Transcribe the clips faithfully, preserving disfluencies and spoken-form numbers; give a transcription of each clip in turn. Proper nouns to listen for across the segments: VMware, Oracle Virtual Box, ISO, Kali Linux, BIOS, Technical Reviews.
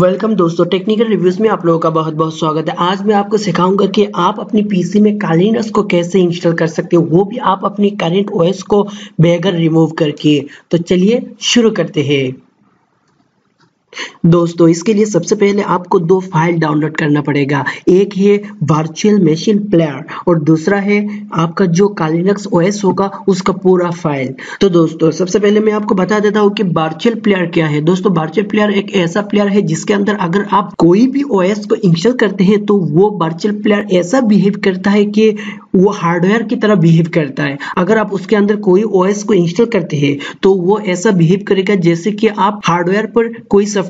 Welcome दोस्तों, technical reviews में आप लोगों का बहुत बहुत स्वागत है। आज मैं आपको सिखाऊंगा कि आप अपनी पीसी में काली लिनक्स को कैसे इंस्टॉल कर सकते हो, वो भी आप अपनी करंट ओएस को बगैर रिमूव करके। तो चलिए शुरू करते हैं दोस्तों। इसके लिए सबसे पहले आपको दो फाइल डाउनलोड करना पड़ेगा, एक है वर्चुअल मशीन प्लेयर और दूसरा है आपका जो काली लिनक्स ओएस होगा उसका पूरा फाइल। तो दोस्तों सबसे पहले मैं आपको बता देता हूँ कि वर्चुअल प्लेयर क्या है। दोस्तों वर्चुअल प्लेयर एक ऐसा प्लेयर है जिसके अंदर अगर आप कोई भी ओएस को इंस्टॉल करते हैं तो वो वर्चुअल प्लेयर ऐसा बिहेव करता है कि वो हार्डवेयर की तरह बिहेव करता है। अगर आप उसके अंदर कोई ओएस को इंस्टॉल करते हैं तो वो ऐसा बिहेव करेगा जैसे कि आप हार्डवेयर पर कोई सॉफ्टवेयर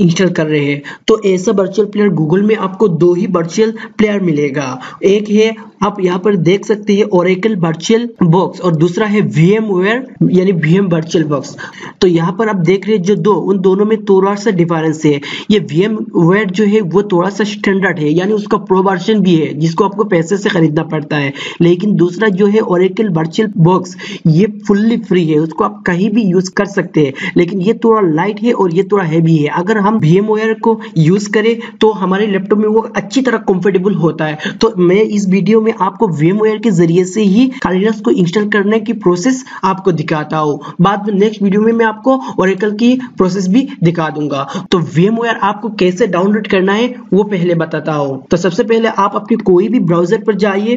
इंस्टॉल कर रहे हैं। तो ऐसा वर्चुअल प्लेयर गूगल में आपको दो ही वर्चुअल प्लेयर मिलेगा, एक है आप यहाँ पर देख सकते हैं ओरेकल वर्चुअल बॉक्स और दूसरा है VMware यानी V M वर्चुअल बॉक्स। तो यहाँ पर आप देख रहे हैं जो दो, उन दोनों में थोड़ा सा डिफरेंस है। ये VMware जो है वो थोड़ा सा स्टैंडर्ड है यानी उसका प्रो वर्जन भी है जिसको आपको पैसे से खरीदना पड़ता है, लेकिन दूसरा जो है ओरेकल वर्चुअल बॉक्स ये फुल्ली फ्री है, उसको आप कहीं भी यूज कर सकते हैं। लेकिन ये थोड़ा लाइट है और ये थोड़ा हैवी है। अगर हम VMware को यूज करें तो हमारे लैपटॉप में वो अच्छी तरह कंफर्टेबल होता है। तो मैं इस वीडियो मैं आपको VMware के जरिए से ही काली लिनक्स को इंस्टॉल करने की प्रोसेस आपको दिखाता हूं। बाद में नेक्स्ट वीडियो में मैं आपको Oracle की प्रोसेस भी दिखा दूंगा। तो VMware आपको कैसे डाउनलोड करना है वो पहले बताता हूं। तो सबसे पहले आप अपने कोई भी ब्राउजर पर जाइए।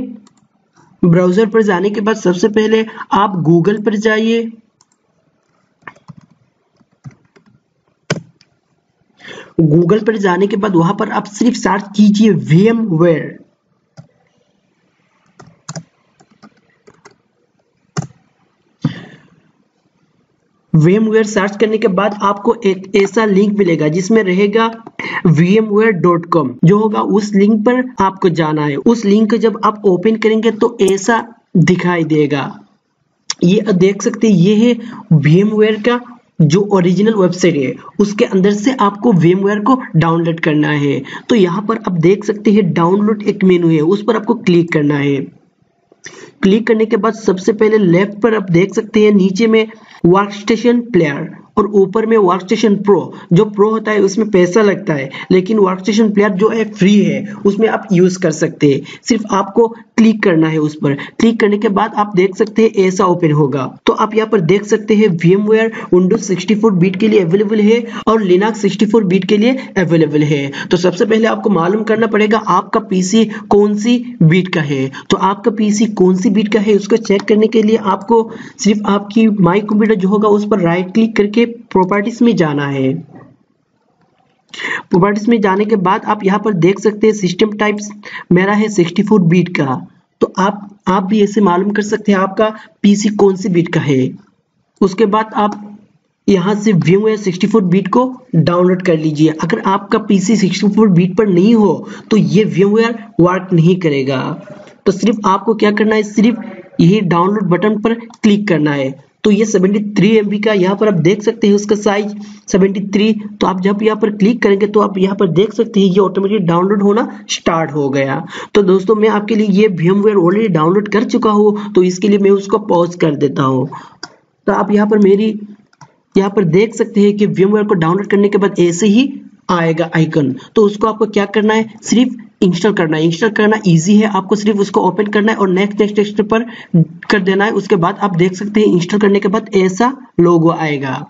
ब्राउजर पर जाने के बाद सबसे पहले आप गूगल पर जाइए। गूगल पर जाने के बाद वहां पर आप सिर्फ सर्च कीजिए VMware। VMware सर्च करने के बाद आपको एक ऐसा लिंक मिलेगा जिसमें रहेगा VMware डॉट कॉम, जो होगा उस लिंक पर आपको जाना है। उस लिंक को जब आप ओपन करेंगे तो ऐसा दिखाई देगा, ये देख सकते हैं ये है VMware का जो ओरिजिनल वेबसाइट है, उसके अंदर से आपको VMware को डाउनलोड करना है। तो यहाँ पर आप देख सकते हैं डाउनलोड एक मेनू है, उस पर आपको क्लिक करना है। क्लिक करने के बाद सबसे पहले लेफ्ट पर आप देख सकते हैं नीचे में वर्कस्टेशन प्लेयर और ऊपर में वर्कस्टेशन प्रो। जो प्रो होता है उसमें पैसा लगता है, लेकिन वर्कस्टेशन प्लेयर जो है फ्री है, उसमें आप यूज कर सकते हैं। सिर्फ आपको क्लिक करना है उस पर। क्लिक करने के बाद आप देख सकते हैं ऐसा ओपन होगा। तो आप यहाँ पर देख सकते हैं VMware Windows sixty four bit के लिए अवेलेबल है और लिनक्स सिक्सटी फोर बीट के लिए अवेलेबल है। तो सबसे पहले आपको मालूम करना पड़ेगा आपका पीसी कौन सी बीट का है। तो आपका पीसी कौन सी बीट का है उसको चेक करने के लिए आपको सिर्फ आपकी माई कंप्यूटर जो होगा उस पर राइट क्लिक करके प्रॉपर्टीज में जाना है। प्रॉपर्टीज में जाने के बाद आप यहाँ पर देख सकते हैं सिस्टम टाइप्स मेरा है सिक्सटी फोर बीट का। तो आप आप भी ऐसे मालूम कर सकते हैं आपका पीसी कौन सी बीट का है। उसके बाद आप यहाँ से VMware सिक्सटी फोर बीट को डाउनलोड कर लीजिए। अगर आपका पीसी सिक्सटी फोर बीट पर नहीं हो तो ये VMware वर्क नहीं करेगा। तो सिर्फ आपको क्या करना है, सिर्फ यही डाउनलोड बटन पर क्लिक करना है। तो ये सेवेंटी थ्री एम बी का, यहाँ पर आप देख सकते हैं उसका साइज सेवेंटी थ्री। तो आप जब यहाँ पर क्लिक करेंगे तो आप यहाँ पर देख सकते हैं ये ऑटोमेटिक डाउनलोड होना स्टार्ट हो गया। तो दोस्तों मैं आपके लिए ये VMware ऑलरेडी डाउनलोड कर चुका हूँ, तो इसके लिए मैं उसको पॉज कर देता हूँ। तो आप यहाँ पर मेरी यहाँ पर देख सकते हैं कि VMware को डाउनलोड करने के बाद ऐसे ही आएगा आइकन। तो उसको आपको क्या करना है, सिर्फ इंस्टॉल करना है। इंस्टॉल करना इजी है, आपको सिर्फ उसको ओपन करना है और नेक्स्ट नेक्स्ट नेक्स्ट पर कर देना है। उसके बाद आप देख सकते हैं इंस्टॉल करने के बाद ऐसा लोगो आएगा।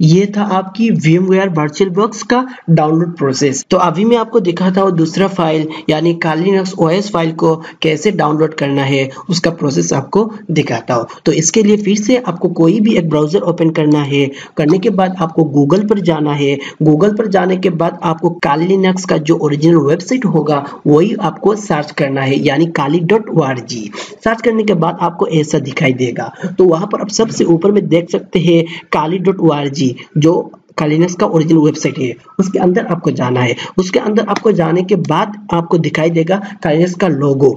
ये था आपकी VMware वर्चुअल बॉक्स का डाउनलोड प्रोसेस। तो अभी मैं आपको दिखाता हूँ दूसरा फाइल यानी काली लिनक्स ओएस फाइल को कैसे डाउनलोड करना है, उसका प्रोसेस आपको दिखाता हूँ। तो इसके लिए फिर से आपको कोई भी एक ब्राउजर ओपन करना है। करने के बाद आपको गूगल पर जाना है। गूगल पर जाने के बाद आपको काली लिनक्स का जो ओरिजिनल वेबसाइट होगा वही आपको सर्च करना है यानी kali डॉट org। सर्च करने के बाद आपको ऐसा दिखाई देगा। तो वहाँ पर आप सबसे ऊपर में देख सकते हैं kali डॉट org जो काली लिनक्स का ओरिजिनल वेबसाइट है, उसके अंदर आपको जाना है। उसके अंदर आपको जाने के बाद आपको दिखाई देगा काली लिनक्स का लोगो,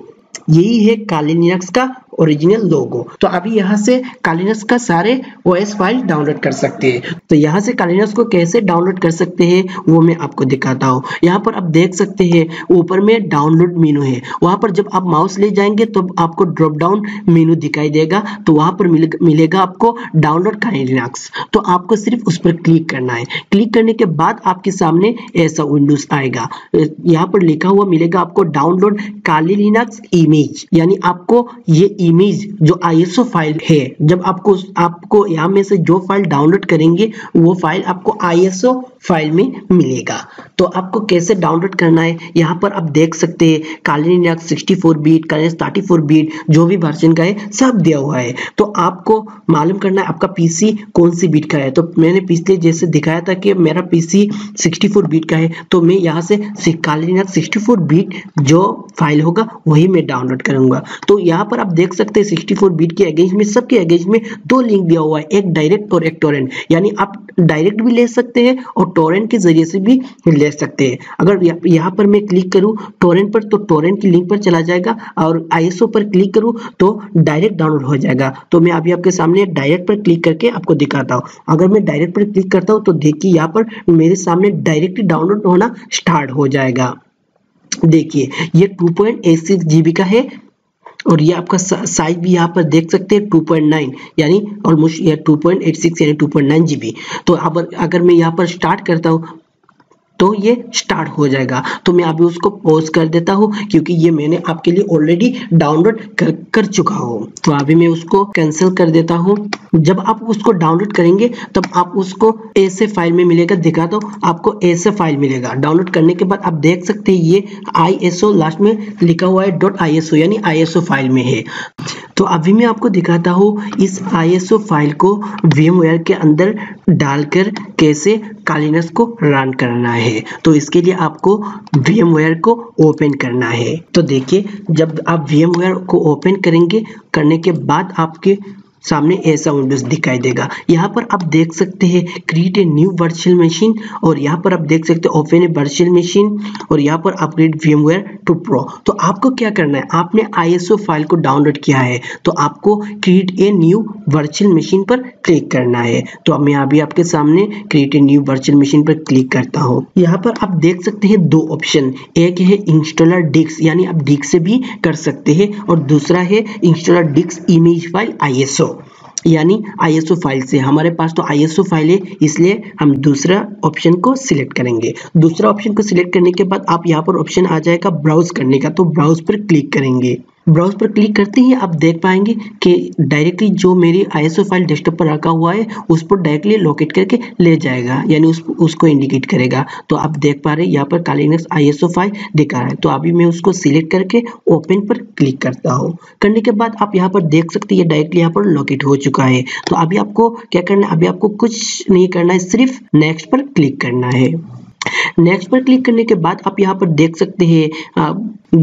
यही है काली लिनक्स का ओरिजिनल लोगो। तो अभी यहाँ से काली लिनक्स का सारे ओएस फाइल डाउनलोड कर सकते हैं। तो यहाँ से काली लिनक्स को कैसे डाउनलोड कर सकते हैं वो मैं आपको दिखाता हूँ। यहाँ पर आप देख सकते हैं ऊपर में डाउनलोड मेनू है, वहाँ पर जब आप माउस ले जाएंगे तो आपको ड्रॉप डाउन मेनू दिखाई देगा, तो वहाँ पर मिलेगा आपको डाउनलोड काली लिनक्स। तो आपको सिर्फ उस पर क्लिक करना है। क्लिक करने के बाद आपके सामने ऐसा विंडोज आएगा, यहाँ पर लिखा हुआ मिलेगा आपको डाउनलोड काली लिनक्स इमेज, यानी आपको ये इमेज जो आईएसओ फाइल है, जब आपको आपको यहाँ में से जो फाइल डाउनलोड करेंगे वो फाइल आपको आईएसओ फाइल में मिलेगा। तो आपको कैसे डाउनलोड करना है, यहाँ पर आप देख सकते हैं Kali Linux sixty four bit, Kali Linux thirty four bit, जो भी वर्जन का है सब दिया हुआ है। तो आपको मालूम करना है आपका पीसी कौन सी बीट का है। तो मैंने पिछले जैसे दिखाया था कि मेरा पीसी सिक्सटी फोर बीट का है, तो मैं यहाँ से Kali Linux sixty four bit जो फाइल होगा वही मैं डाउनलोड करूंगा। तो यहाँ पर आप देख सकते हैं सिक्सटी फोर बीट के अगेंस्ट में, सबके अगेंस्ट में दो लिंक दिया हुआ है, एक डायरेक्ट और एक टोरेंट, यानी आप डायरेक्ट भी ले सकते हैं और टोरेंट के जरिए से भी ले सकते हैं। अगर यहाँ पर मैं क्लिक करूँ टोरेंट पर तो टोरेंट की लिंक पर चला जाएगा, और आईएसओ पर क्लिक करूँ तो डायरेक्ट डाउनलोड हो जाएगा। तो मैं अभी आपके सामने डायरेक्ट पर क्लिक करके आपको दिखाता हूँ। अगर मैं डायरेक्ट पर क्लिक करता हूँ तो देखिए यहाँ पर मेरे सामने डायरेक्ट डाउनलोड होना स्टार्ट हो जाएगा। देखिए ये two point eight six GB का है, और ये आपका साइज भी यहाँ पर देख सकते हैं टू पॉइंट नाइन, यानी ऑलमोस्ट ये टू पॉइंट एट सिक्स यानी टू पॉइंट नाइन जीबी। तो अब अगर मैं यहाँ पर स्टार्ट करता हूँ तो ये स्टार्ट हो जाएगा। तो मैं अभी उसको पॉज कर देता हूँ क्योंकि ये मैंने आपके लिए ऑलरेडी डाउनलोड कर कर चुका हूँ। तो अभी मैं उसको कैंसिल कर देता हूँ। जब आप उसको डाउनलोड करेंगे तब आप उसको ऐसे फाइल में मिलेगा, दिखा दो आपको ऐसे फाइल मिलेगा। डाउनलोड करने के बाद आप देख सकते हैं ये आईएसओ लास्ट में लिखा हुआ है डॉट आईएसओ, यानी आईएसओ फाइल में है। तो अभी मैं आपको दिखाता हूँ इस आईएसओ फाइल को वीएमवेयर के अंदर डालकर कैसे काली लिनक्स को रन करना है। तो इसके लिए आपको वीएमवेयर को ओपन करना है। तो देखिए जब आप वीएमवेयर को ओपन करेंगे करने के बाद आपके सामने ऐसा विंडोज दिखाई देगा। यहाँ पर आप देख सकते हैं create a new virtual machine, और यहाँ पर आप देख सकते हैं ओपन ए वर्चुअल मशीन, और यहाँ पर अपग्रेड वीएमवेयर टू प्रो। तो आपको क्या करना है, आपने आईएसओ फाइल को डाउनलोड किया है तो आपको create a new virtual machine पर क्लिक करना है। तो मैं अभी आपके सामने create a new virtual machine पर क्लिक करता हूँ। यहाँ पर आप देख सकते हैं दो ऑप्शन, एक है इंस्टॉलर डिस्क, यानी आप डिस्क से भी कर सकते हैं, और दूसरा है installer disc image file ISO, यानी आईएसओ फाइल से। हमारे पास तो आईएसओ फाइल है इसलिए हम दूसरा ऑप्शन को सिलेक्ट करेंगे। दूसरा ऑप्शन को सिलेक्ट करने के बाद आप यहाँ पर ऑप्शन आ जाएगा ब्राउज करने का, तो ब्राउज पर क्लिक करेंगे। ब्राउज पर क्लिक करते ही आप देख पाएंगे कि डायरेक्टली जो मेरी आईएसओ फाइल डेस्कटॉप पर रखा हुआ है उस पर डायरेक्टली लोकेट करके ले जाएगा, यानी उस उसको इंडिकेट करेगा। तो आप देख पा रहे हैं यहाँ पर काली लिनक्स आईएसओ फाइल दिखा रहा है। तो अभी मैं उसको सिलेक्ट करके ओपन पर क्लिक करता हूँ। करने के बाद आप यहाँ पर देख सकते हैं डायरेक्टली यहाँ पर लोकेट हो चुका है। तो अभी आपको क्या करना है, अभी आपको कुछ नहीं करना है, सिर्फ नेक्स्ट पर क्लिक करना है। नेक्स्ट पर क्लिक करने के बाद आप यहाँ पर देख सकते हैं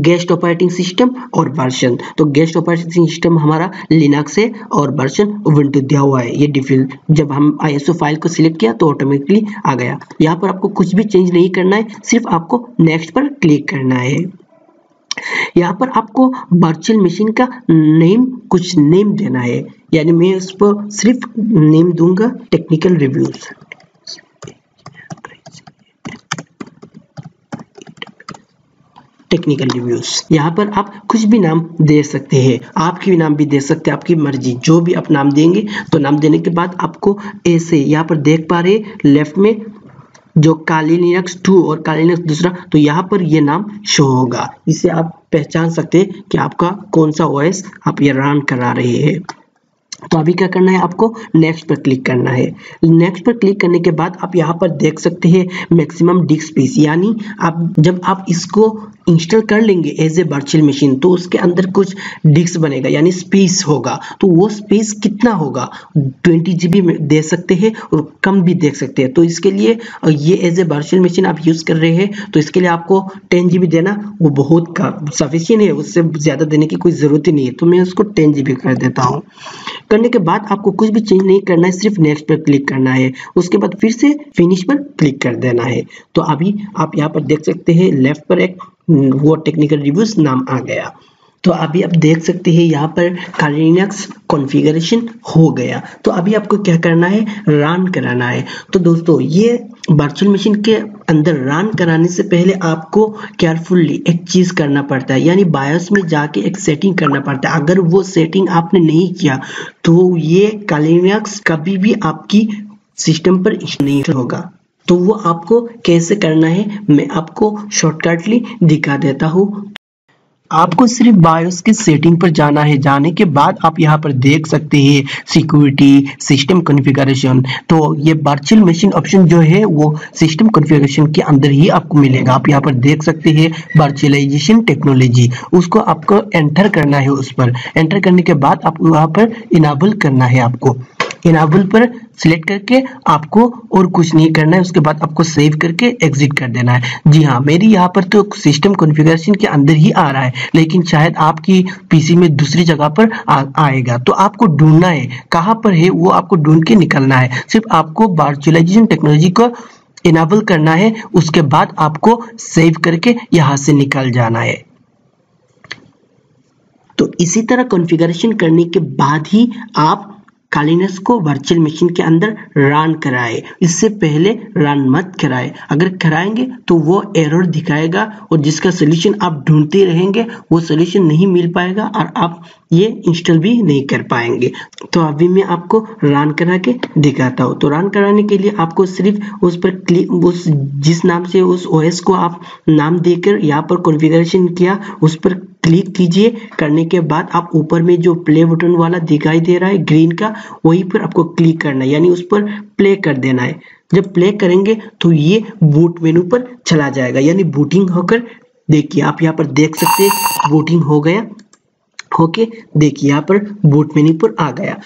गेस्ट ऑपरेटिंग सिस्टम और वर्जन। तो गेस्ट ऑपरेटिंग सिस्टम हमारा लिनक्स है और वर्जन विंडोज दिया हुआ है, ये डिफॉल्ट। जब हम आईएसओ फाइल को सिलेक्ट किया तो ऑटोमेटिकली आ गया। यहाँ पर आपको कुछ भी चेंज नहीं करना है, सिर्फ आपको नेक्स्ट पर क्लिक करना है। यहाँ पर आपको वर्चुअल मशीन का नेम कुछ नेम देना है, यानी मैं उस पर सिर्फ नेम दूंगा टेक्निकल रिव्यूज। टेक्निकल रिव्यूज यहाँ पर आप कुछ भी नाम दे सकते हैं, आपकी भी नाम भी दे सकते हैं, आपकी मर्जी जो भी आप नाम देंगे। तो नाम देने के बाद आपको ऐसे यहाँ पर देख पा रहे लेफ्ट में जो काली लिनक्स टू और काली लिनक्स दूसरा, तो यहाँ पर ये नाम शो होगा। इससे आप पहचान सकते हैं कि आपका कौन सा ओएस आप ये रन करा रहे हैं। तो अभी क्या करना है, आपको नेक्स्ट पर क्लिक करना है। नेक्स्ट पर क्लिक करने के बाद आप यहाँ पर देख सकते हैं मैक्सिमम डिस्क स्पेस, यानी आप जब आप इसको इंस्टॉल कर लेंगे एज ए वर्चुअल मशीन तो उसके अंदर कुछ डिस्क बनेगा, यानी स्पेस होगा। तो वो स्पेस कितना होगा, ट्वेंटी जीबी दे सकते हैं और कम भी दे सकते हैं। तो इसके लिए ये एज ए वर्चुअल मशीन आप यूज़ कर रहे हैं तो इसके लिए आपको टेन जीबी देना वो बहुत सफिशिएंट है, उससे ज़्यादा देने की कोई ज़रूरत ही नहीं है। तो मैं उसको टेन जीबी कर देता हूँ। करने के बाद आपको कुछ भी चेंज नहीं करना है, सिर्फ नेक्स्ट पर क्लिक करना है। उसके बाद फिर से फिनिश पर क्लिक कर देना है। तो अभी आप यहाँ पर देख सकते हैं लेफ्ट पर एक वो टेक्निकल रिव्यूज नाम आ गया। तो अभी आप देख सकते हैं यहाँ पर काली लिनक्स कॉन्फ़िगरेशन हो गया। तो अभी आपको क्या करना है, रन कराना है। तो दोस्तों ये वर्चुअल मशीन के अंदर रन कराने से पहले आपको केयरफुल्ली एक चीज़ करना पड़ता है, यानी बायोस में जाके एक सेटिंग करना पड़ता है। अगर वो सेटिंग आपने नहीं किया तो ये काली लिनक्स कभी भी आपकी सिस्टम पर नहीं होगा। तो वो आपको कैसे करना है मैं आपको शॉर्टकटली दिखा देता हूँ। आपको सिर्फ बायोस के सेटिंग पर जाना है। जाने के बाद आप यहाँ पर देख सकते हैं सिक्योरिटी, सिस्टम कॉन्फ़िगरेशन। तो ये वर्चुअल मशीन ऑप्शन जो है वो सिस्टम कॉन्फ़िगरेशन के अंदर ही आपको मिलेगा। आप यहाँ पर देख सकते हैं वर्चुअलाइजेशन टेक्नोलॉजी, उसको आपको एंटर करना है। उस पर एंटर करने के बाद आपको वहाँ पर इनेबल करना है। आपको इनेबल पर सिलेक्ट करके आपको और कुछ नहीं करना है। उसके बाद आपको सेव करके एग्जिट कर देना है। जी हाँ, मेरी यहाँ पर तो सिस्टम कॉन्फ़िगरेशन के अंदर ही आ रहा है, लेकिन शायद आपकी पीसी में दूसरी जगह पर आ, आएगा। तो आपको ढूंढना है कहाँ पर है, वो आपको ढूंढ के निकलना है। सिर्फ आपको वर्चुअलाइजेशन टेक्नोलॉजी को इनेबल करना है, उसके बाद आपको सेव करके यहाँ से निकल जाना है। तो इसी तरह कॉन्फ़िगरेशन करने के बाद ही आप काली लिनक्स को वर्चुअल मशीन के अंदर रन कराए। इससे पहले रन मत कराए, अगर कराएंगे तो वो एरर दिखाएगा और जिसका सोल्यूशन आप ढूंढते रहेंगे वो सोल्यूशन नहीं मिल पाएगा और आप ये इंस्टॉल भी नहीं कर पाएंगे। तो अभी मैं आपको रन करा के दिखाता हूँ। तो रन कराने के लिए आपको सिर्फ उस पर क्लिक, उस जिस नाम से उस ओएस को आप नाम देकर यहाँ पर कॉन्फ़िगरेशन किया उस पर क्लिक कीजिए। करने के बाद आप ऊपर में जो प्ले बटन वाला दिखाई दे रहा है ग्रीन का, वहीं पर आपको क्लिक करना है, यानी उस पर प्ले कर देना है। जब प्ले करेंगे तो ये बूट मेनू पर चला जाएगा, यानी बूटिंग होकर, देखिए आप यहाँ पर देख सकते हैं बूटिंग हो गया। ओके, देखिए यहाँ पर बूट मेन्यू पर आ गया।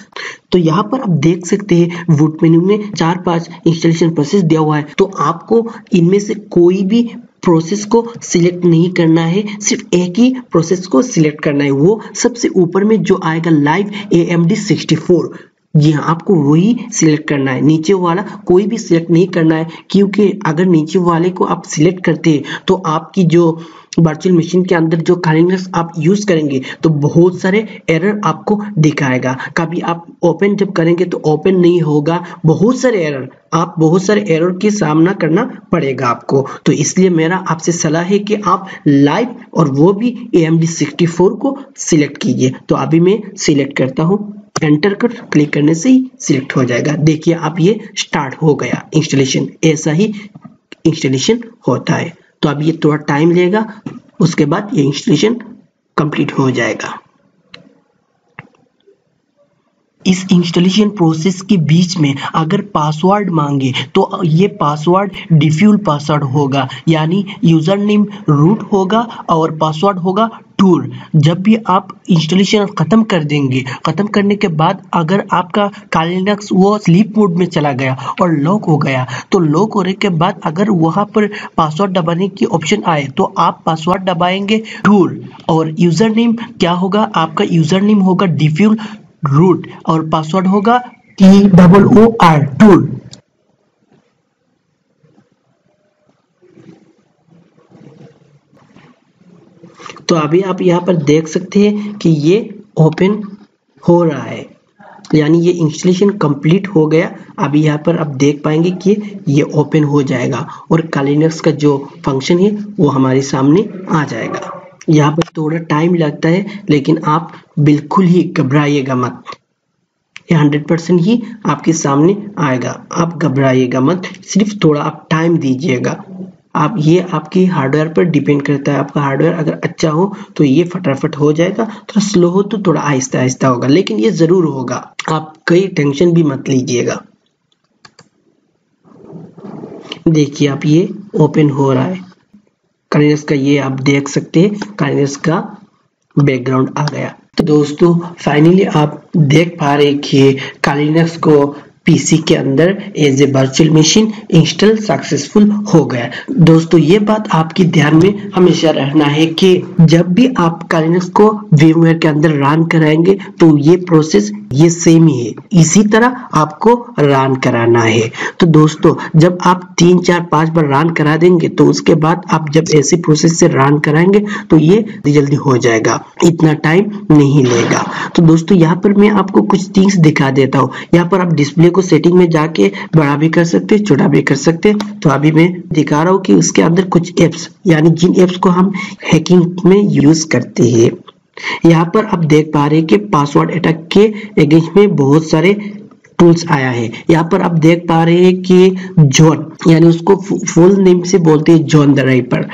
तो यहाँ पर आप देख सकते हैं बूट मेन्यू में चार पांच इंस्टॉलेशन प्रोसेस दिया हुआ है। तो आपको इनमें से कोई भी प्रोसेस को सिलेक्ट नहीं करना है, सिर्फ एक ही प्रोसेस को सिलेक्ट करना है। वो सबसे ऊपर में जो आएगा live A M D sixty four, जी हाँ, आपको वही सिलेक्ट करना है। नीचे वाला कोई भी सिलेक्ट नहीं करना है, क्योंकि अगर नीचे वाले को आप सिलेक्ट करते हैं तो आपकी जो वर्चुअल मशीन के अंदर जो काली लिनक्स आप यूज़ करेंगे तो बहुत सारे एरर आपको दिखाएगा। कभी आप ओपन जब करेंगे तो ओपन नहीं होगा, बहुत सारे एरर, आप बहुत सारे एरर के सामना करना पड़ेगा आपको। तो इसलिए मेरा आपसे सलाह है कि आप लाइव और वो भी A M D sixty four को सिलेक्ट कीजिए। तो अभी मैं सिलेक्ट करता हूँ, एंटर कर क्लिक करने से ही सिलेक्ट हो जाएगा। देखिए आप ये स्टार्ट हो गया इंस्टॉलेशन, ऐसा ही इंस्टॉलेशन होता है। तो अब ये थोड़ा टाइम लेगा, उसके बाद ये इंस्टॉलेशन कंप्लीट हो जाएगा। इस इंस्टॉलेशन प्रोसेस के बीच में अगर पासवर्ड मांगे तो ये पासवर्ड डिफ्यूल पासवर्ड होगा, यानी यूज़र नेम रूट होगा और पासवर्ड होगा टूर। जब भी आप इंस्टॉलेशन ख़त्म कर देंगे, ख़त्म करने के बाद अगर आपका काली लिनक्स वो स्लीप मोड में चला गया और लॉक हो गया, तो लॉक होने के बाद अगर वहाँ पर पासवर्ड दबाने की ऑप्शन आए तो आप पासवर्ड दबाएंगे टूर, और यूज़र नेम क्या होगा, आपका यूज़र नेम होगा डिफ्यूल रूट और पासवर्ड होगा T double O R, tool. तो अभी आप यहाँ पर देख सकते हैं कि ये ओपन हो रहा है, यानी ये इंस्टॉलेशन कंप्लीट हो गया। अभी यहाँ पर आप देख पाएंगे कि ये ओपन हो जाएगा और काली लिनक्स का जो फंक्शन है वो हमारे सामने आ जाएगा। यहाँ पर थोड़ा टाइम लगता है, लेकिन आप बिल्कुल ही घबराइएगा मत, ये हंड्रेड परसेंट ही आपके सामने आएगा। आप घबराइएगा मत, सिर्फ थोड़ा आप टाइम दीजिएगा। आप ये आपकी हार्डवेयर पर डिपेंड करता है। आपका हार्डवेयर अगर अच्छा हो तो ये फटाफट हो जाएगा, थोड़ा स्लो हो तो थोड़ा आहिस्ता आहिस्ता होगा, लेकिन ये ज़रूर होगा। आप कोई टेंशन भी मत लीजिएगा। देखिए आप ये ओपन हो रहा है काली लिनक्स का, ये आप देख सकते हैं काली लिनक्स का बैकग्राउंड आ गया। तो दोस्तों फाइनली आप देख पा रहे कि काली लिनक्स को पीसी के अंदर as a virtual machine install successful हो गया। दोस्तों ये बात आपकी ध्यान में हमेशा रहना है कि जब भी आप काली लिनक्स को VMware के अंदर रन कराएंगे तो ये प्रोसेस ये सेम ही है, इसी तरह आपको रन कराना है। तो दोस्तों जब आप तीन चार पांच बार रन करा देंगे तो उसके बाद आप जब ऐसी प्रोसेस से रन कराएंगे तो ये जल्दी हो जाएगा, इतना टाइम नहीं लेगा। तो दोस्तों यहाँ पर मैं आपको कुछ थिंग्स दिखा देता हूँ। यहाँ पर आप डिस्प्ले को सेटिंग में जाके बड़ा भी कर सकते, छोटा भी कर सकते। तो अभी मैं दिखा रहा हूँ कि उसके अंदर कुछ एप्स, यानी जिन एप्स को हम हैकिंग में यूज करते हैं। यहाँ पर आप देख पा रहे हैं कि पासवर्ड अटैक के अगेंस्ट में बहुत सारे टूल्स आया है। यहाँ पर आप देख पा रहे हैं कि जॉन, यानी उसको फुल नेम से बोलते हैं जॉन द रैपर,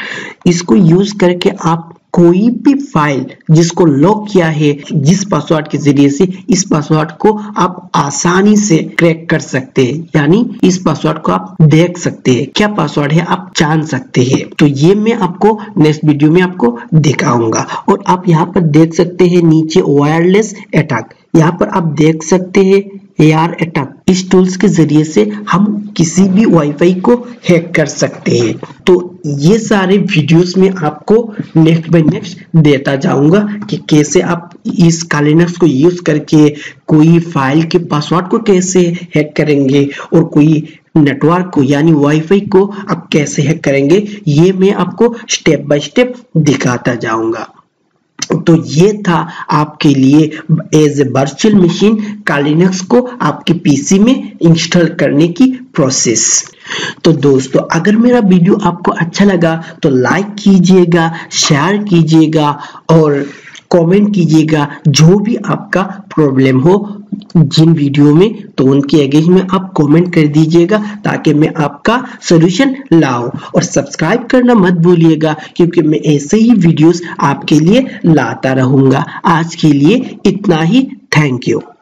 इसको यूज करके आप कोई भी फाइल जिसको लॉक किया है जिस पासवर्ड के जरिए से, इस पासवर्ड को आप आसानी से क्रैक कर सकते हैं, यानी इस पासवर्ड को आप देख सकते हैं, क्या पासवर्ड है आप जान सकते हैं। तो ये मैं आपको नेक्स्ट वीडियो में आपको दिखाऊंगा। और आप यहाँ पर देख सकते हैं नीचे वायरलेस अटैक, यहाँ पर आप देख सकते हैं एआर अटैक, इस टूल्स के जरिए से हम किसी भी वाईफाई को हैक कर सकते हैं। तो ये सारे वीडियोस में आपको नेक्स्ट बाय नेक्स्ट देता जाऊंगा कि कैसे आप इस काली लिनक्स को यूज करके कोई फाइल के पासवर्ड को कैसे हैक करेंगे और कोई नेटवर्क को यानी वाईफाई को आप कैसे हैक करेंगे, ये मैं आपको स्टेप बाय स्टेप दिखाता जाऊंगा। तो ये था आपके लिए as a virtual machine Kali Linux को आपके पीसी में इंस्टॉल करने की प्रोसेस। तो दोस्तों अगर मेरा वीडियो आपको अच्छा लगा तो लाइक कीजिएगा, शेयर कीजिएगा और कमेंट कीजिएगा जो भी आपका प्रॉब्लम हो जिन वीडियो में, तो उनके अगेंस्ट में आप कमेंट कर दीजिएगा ताकि मैं आपका सॉल्यूशन लाऊं। और सब्सक्राइब करना मत भूलिएगा क्योंकि मैं ऐसे ही वीडियोस आपके लिए लाता रहूंगा। आज के लिए इतना ही, थैंक यू।